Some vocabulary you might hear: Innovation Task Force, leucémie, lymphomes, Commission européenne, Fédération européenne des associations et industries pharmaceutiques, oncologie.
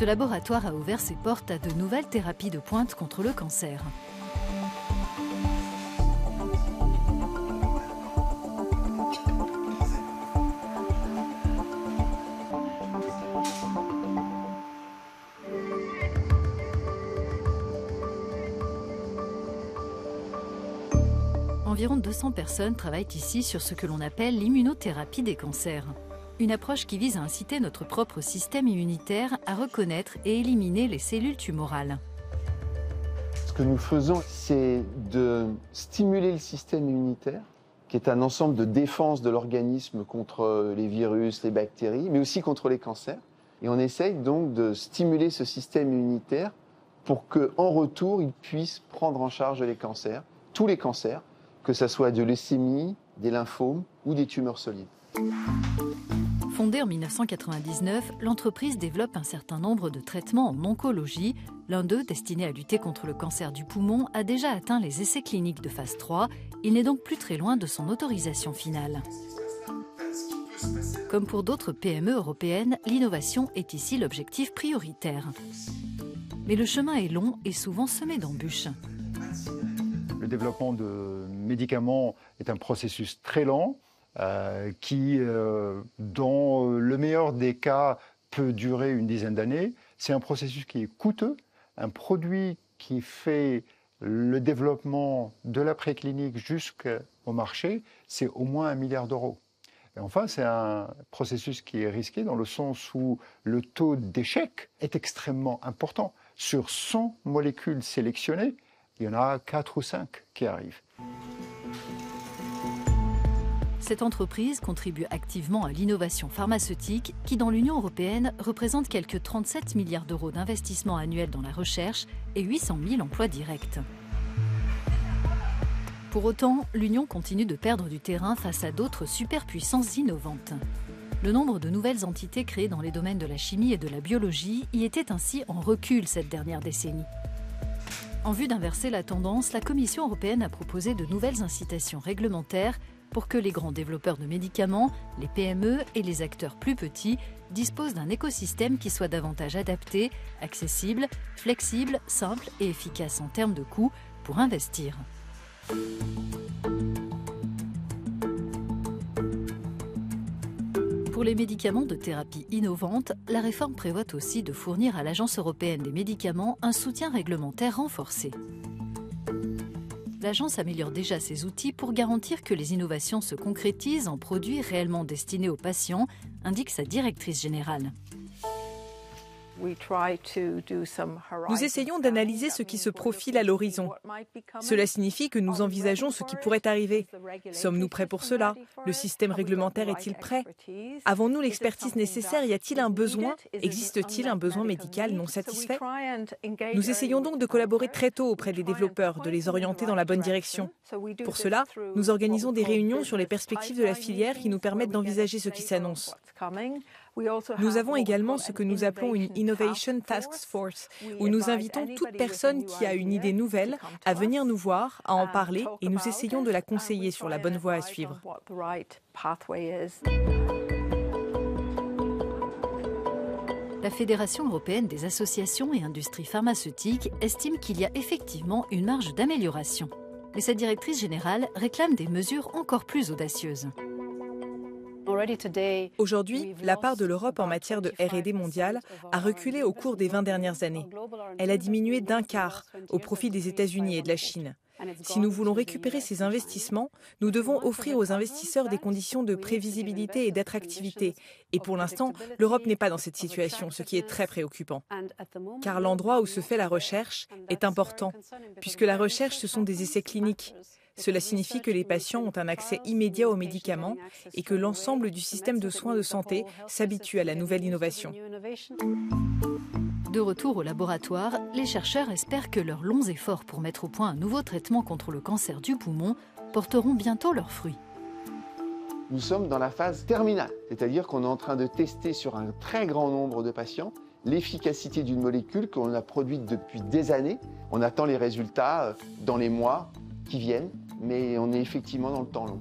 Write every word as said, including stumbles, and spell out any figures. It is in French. ce laboratoire a ouvert ses portes à de nouvelles thérapies de pointe contre le cancer. Environ deux cents personnes travaillent ici sur ce que l'on appelle l'immunothérapie des cancers. Une approche qui vise à inciter notre propre système immunitaire à reconnaître et éliminer les cellules tumorales. Ce que nous faisons, c'est de stimuler le système immunitaire, qui est un ensemble de défenses de l'organisme contre les virus, les bactéries, mais aussi contre les cancers. Et on essaye donc de stimuler ce système immunitaire pour qu'en retour, il puisse prendre en charge les cancers, tous les cancers, que ce soit de leucémie, des lymphomes ou des tumeurs solides. Fondée en mille neuf cent quatre-vingt-dix-neuf, l'entreprise développe un certain nombre de traitements en oncologie. L'un d'eux, destiné à lutter contre le cancer du poumon, a déjà atteint les essais cliniques de phase trois. Il n'est donc plus très loin de son autorisation finale. Comme pour d'autres P M E européennes, l'innovation est ici l'objectif prioritaire. Mais le chemin est long et souvent semé d'embûches. Le développement de médicaments est un processus très lent euh, qui, euh, dans le meilleur des cas, peut durer une dizaine d'années. C'est un processus qui est coûteux. Un produit qui fait le développement de la préclinique jusqu'au marché, c'est au moins un milliard d'euros. Et enfin, c'est un processus qui est risqué dans le sens où le taux d'échec est extrêmement important. Sur cent molécules sélectionnées, il y en a quatre ou cinq qui arrivent. Cette entreprise contribue activement à l'innovation pharmaceutique qui, dans l'Union européenne, représente quelques trente-sept milliards d'euros d'investissement annuel dans la recherche et huit cent mille emplois directs. Pour autant, l'Union continue de perdre du terrain face à d'autres superpuissances innovantes. Le nombre de nouvelles entités créées dans les domaines de la chimie et de la biologie y était ainsi en recul cette dernière décennie. En vue d'inverser la tendance, la Commission européenne a proposé de nouvelles incitations réglementaires pour que les grands développeurs de médicaments, les P M E et les acteurs plus petits disposent d'un écosystème qui soit davantage adapté, accessible, flexible, simple et efficace en termes de coûts pour investir. Pour les médicaments de thérapie innovante, la réforme prévoit aussi de fournir à l'Agence européenne des médicaments un soutien réglementaire renforcé. L'Agence améliore déjà ses outils pour garantir que les innovations se concrétisent en produits réellement destinés aux patients, indique sa directrice générale. Nous essayons d'analyser ce qui se profile à l'horizon. Cela signifie que nous envisageons ce qui pourrait arriver. Sommes-nous prêts pour cela? Le système réglementaire est-il prêt? Avons-nous l'expertise nécessaire? Y a-t-il un besoin? Existe-t-il un besoin médical non satisfait? Nous essayons donc de collaborer très tôt auprès des développeurs, de les orienter dans la bonne direction. Pour cela, nous organisons des réunions sur les perspectives de la filière qui nous permettent d'envisager ce qui s'annonce. Nous avons également ce que nous appelons une Innovation Task Force, où nous invitons toute personne qui a une idée nouvelle à venir nous voir, à en parler, et nous essayons de la conseiller sur la bonne voie à suivre. La Fédération européenne des associations et industries pharmaceutiques estime qu'il y a effectivement une marge d'amélioration. Mais sa directrice générale réclame des mesures encore plus audacieuses. Aujourd'hui, la part de l'Europe en matière de R et D mondiale a reculé au cours des vingt dernières années. Elle a diminué d'un quart au profit des États-Unis et de la Chine. Si nous voulons récupérer ces investissements, nous devons offrir aux investisseurs des conditions de prévisibilité et d'attractivité. Et pour l'instant, l'Europe n'est pas dans cette situation, ce qui est très préoccupant. Car l'endroit où se fait la recherche est important, puisque la recherche, ce sont des essais cliniques. Cela signifie que les patients ont un accès immédiat aux médicaments et que l'ensemble du système de soins de santé s'habitue à la nouvelle innovation. De retour au laboratoire, les chercheurs espèrent que leurs longs efforts pour mettre au point un nouveau traitement contre le cancer du poumon porteront bientôt leurs fruits. Nous sommes dans la phase terminale, c'est-à-dire qu'on est en train de tester sur un très grand nombre de patients l'efficacité d'une molécule qu'on a produite depuis des années. On attend les résultats dans les mois qui viennent, mais on est effectivement dans le temps long.